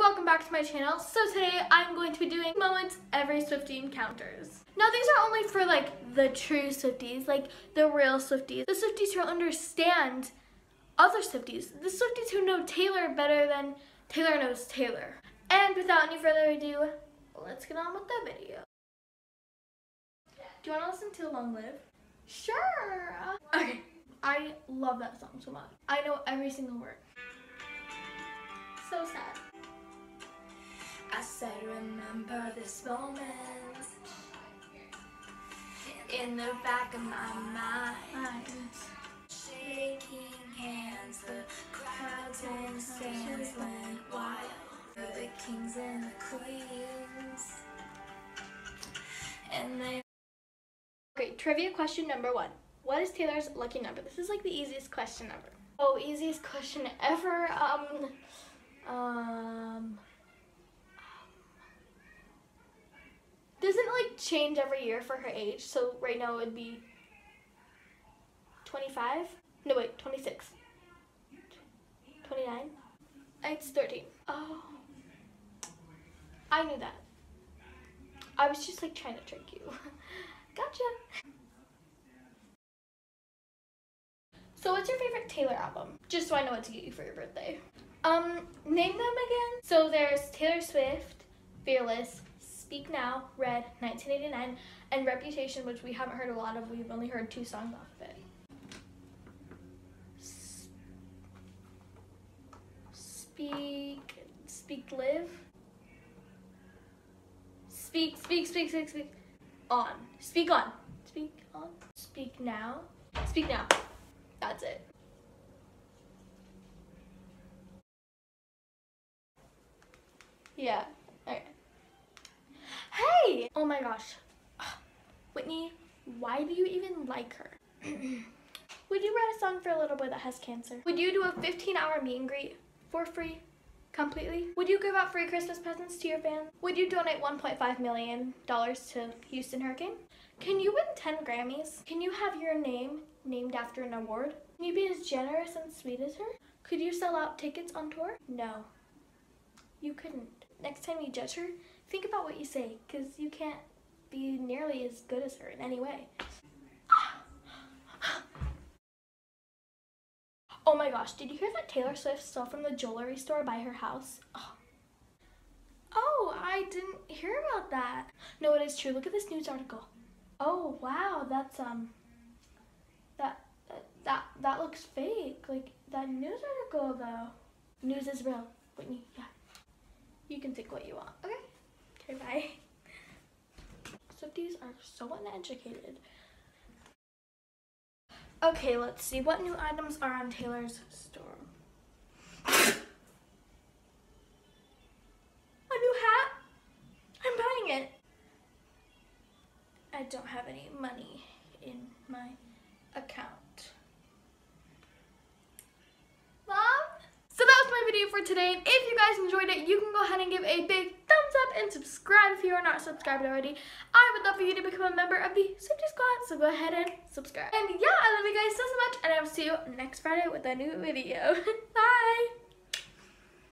welcome back to my channel. So today I'm going to be doing moments every Swiftie encounters. Now these are only for like the true Swifties, like the real Swifties, the Swifties who understand other Swifties, the Swifties who know Taylor better than Taylor knows Taylor. And without any further ado, let's get on with the video. Do you want to listen to Long Live? Sure! Okay, I love that song so much. I know every single word. So sad. I said, remember this moment in the back of my mind. Shaking hands, the crowds and stands went wild. The kings and the queens. And they. Okay, trivia question number one. What is Taylor's lucky number? This is like the easiest question ever. Oh, easiest question ever. Doesn't like change every year for her age, so right now it would be 25? No wait, 26. 29? It's 13. Oh, I knew that. I was just like trying to trick you. Gotcha. So what's your favorite Taylor album? Just so I know what to get you for your birthday. Name them again. So there's Taylor Swift, Fearless, Speak Now, Red, 1989, and Reputation, which we haven't heard a lot of. We've only heard two songs off of it. Speak Live. Speak. On. Speak on. Speak now. That's it. Yeah. Alright. Hey! Oh my gosh. Whitney, why do you even like her? Would you write a song for a little boy that has cancer? Would you do a 15-hour meet and greet for free? Completely? Would you give out free Christmas presents to your fans? Would you donate $1.5 million to Houston Hurricane? Can you win 10 Grammys? Can you have your name named after an award? Can you be as generous and sweet as her? Could you sell out tickets on tour? No, you couldn't. Next time you judge her, think about what you say, because you can't be nearly as good as her in any way. Oh my gosh, did you hear that Taylor Swift stole from the jewelry store by her house? Oh, I didn't hear about that. No, it is true. Look at this news article. Oh, wow, that's, that looks fake. Like, that news article, though. News is real. Whitney, yeah. You can think what you want, okay? Okay, bye. Swifties are so uneducated. Okay, let's see what new items are on Taylor's store. A new hat? I'm buying it. I don't have any money in my account. Mom? So that was my video for today. If you guys enjoyed it, you can go ahead and give a big thumbs up and subscribe if you are not subscribed already. I would love for you to become a member of the Swiftie Squad, so go ahead and subscribe. And yeah, I love you guys so much, and I'll see you next Friday with a new video. Bye!